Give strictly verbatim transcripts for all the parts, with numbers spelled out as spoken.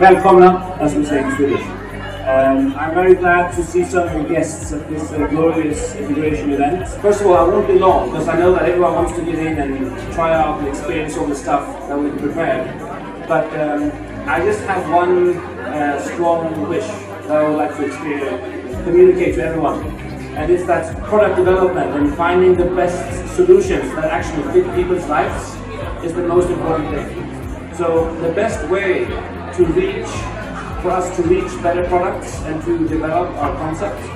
Välkomna, as we say in Swedish. Um, I'm very glad to see so many guests at this uh, glorious integration event. First of all, I won't be long, because I know that everyone wants to get in and try out and experience all the stuff that we've prepared. But um, I just have one uh, strong wish that I would like to experience, communicate to everyone. And it's that product development and finding the best solutions that actually fit people's lives is the most important thing. So the best way to reach, for us to reach better products and to develop our concepts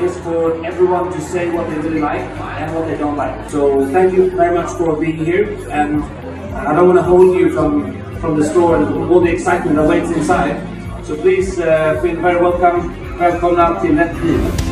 is for everyone to say what they really like and what they don't like. So thank you very much for being here, and I don't want to hold you from, from the store and all the excitement that waits inside. So please uh, feel very welcome. Välkomna till Lätt Liv.